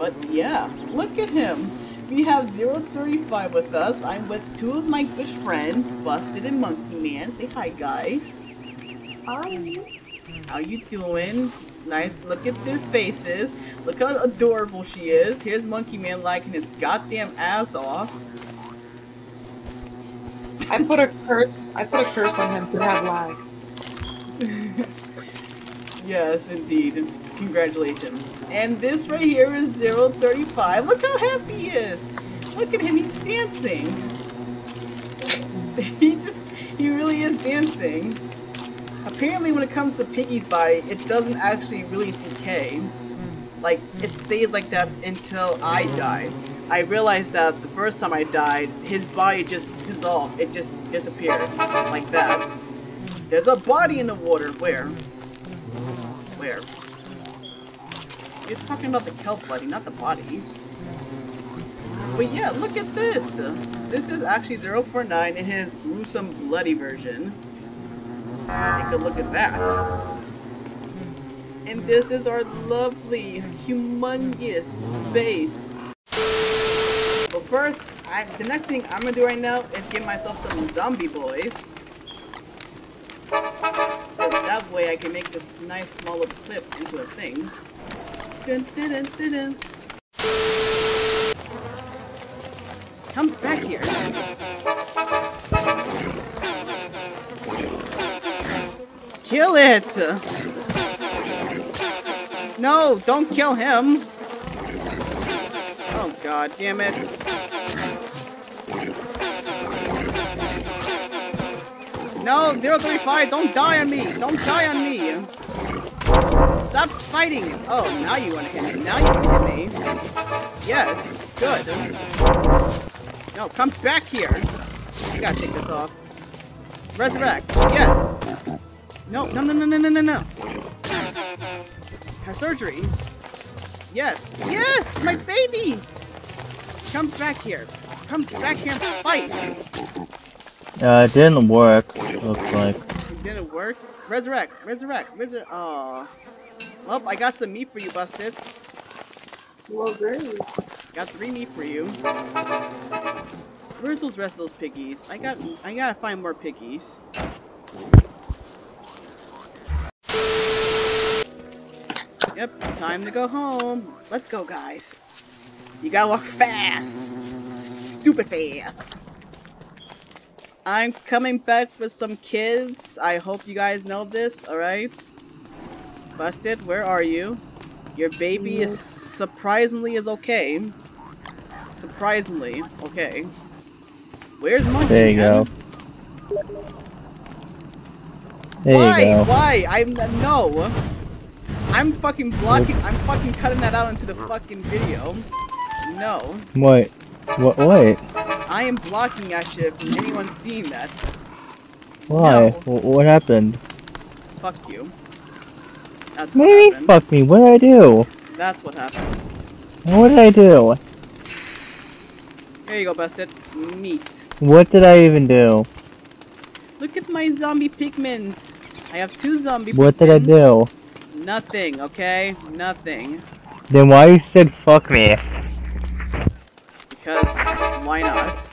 But yeah, look at him. We have 035 with us. I'm with two of my good friends, Busted and Monkey Man. Say hi, guys. Hi. How you doing? Nice. Look at their faces. Look how adorable she is. Here's Monkey Man liking his goddamn ass off. I put a curse on him to have lied. Yes, indeed. Congratulations. And this right here is 035. Look how happy he is. Look at him. He's dancing. He really is dancing. Apparently, when it comes to Piggy's body, it doesn't actually really decay. Like, it stays like that until I die. I realized that the first time I died, his body just dissolved. It just disappeared. Like that. There's a body in the water. Where? Where? You're talking about the kelp buddy, not the bodies. But yeah, look at this. This is actually 049 in his gruesome bloody version. Take a look at that. And this is our lovely, humongous space. But first, the next thing I'm gonna do right now is give myself some zombie boys. So that way I can make this nice smaller clip into a thing. Dun, dun, dun, dun, dun. Come back here. Kill it! No, don't kill him! Oh god damn it. No, 035, don't die on me! Don't die on me! Stop fighting! Oh, now you wanna hit me. Now you wanna hit me. Yes, good. No, come back here! You gotta take this off. Resurrect, yes! No, no, no, no, no, no, no, no! Have surgery! Yes! Yes! My baby! Come back here! Come back here and fight! It didn't work, looks like. It didn't work? Resurrect! Resurrect! Resurrect! Aww. Well, I got some meat for you, Busted. Well, great. Got 3 meat for you. Where's those rest of those piggies? I gotta find more piggies. Yep, time to go home. Let's go, guys. You gotta walk fast. Stupid fast. I'm coming back with some kids. I hope you guys know this, alright? Busted, where are you? Your baby is okay. Surprisingly, okay. Where's Monkey? There you go. There you go. Why? No! I'm fucking blocking. I'm fucking cutting that out into the fucking video. No. Wait. What? Wait. I am blocking that shit from anyone seeing that. Why? No. What happened? Fuck you. That's what happened. Fuck me. What did I do? That's what happened. What did I do? There you go, Busted. Meat. What did I even do? Look at my zombie pigments. I have 2 zombie pigments. What did I do? Nothing, okay? Nothing. Then why you said fuck me? Because why not?